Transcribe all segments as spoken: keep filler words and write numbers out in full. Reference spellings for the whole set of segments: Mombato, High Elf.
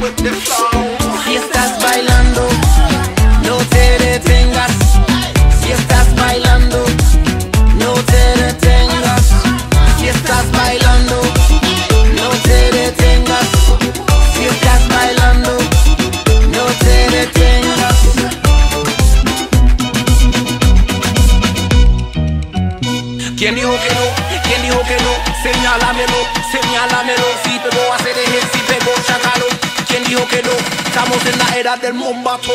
with the flow. Si estás bailando, no te detengas. Si estás bailando, no te detengas. Si estás bailando, no te detengas. Si estás bailando, no te detengas. ¿Quién dijo que no? ¿Quién dijo que no? Señálamelo, señálamelo. Si pegó, hacer ejercicio, si pegó, chacalo. ¿Quién dijo que no? Estamos en la era del mombato.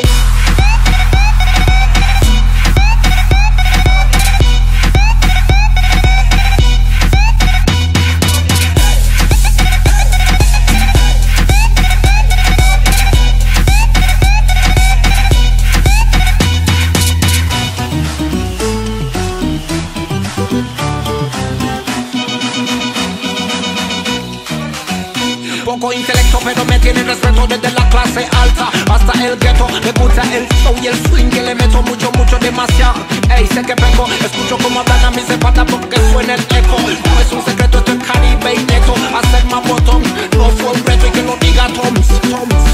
Poco intelecto, pero me tiene respeto desde la clase alta hasta el gueto. Me gusta el flow y el swing que le meto mucho, mucho, demasiado. Ey, sé que peco, escucho como hablan a mis zapatas porque suena el eco. No es un secreto, esto es Caribe y neto. Hacer más botón, no fue un reto y que lo diga Tom.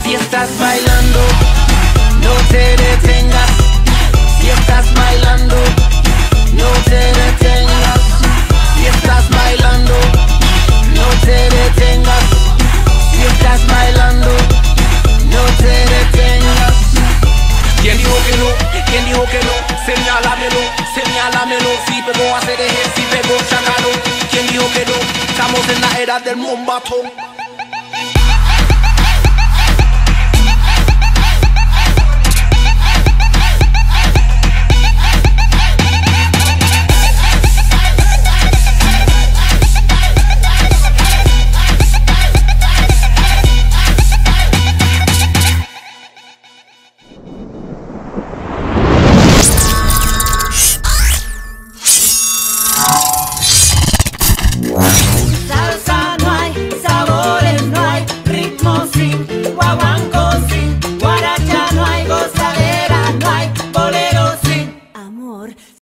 Si estás bailando, no te detengas. Si estás bailando, no te detengas. Si estás bailando, no te detengas. Si estás bailando, no te detengas. ¿Quién dijo que no? ¿Quién dijo que no? Señálamelo, señálamelo. Si pegó, hacer ejercicio, si pegó, chacalo. ¿Quién dijo que no? Estamos en la era del mombato.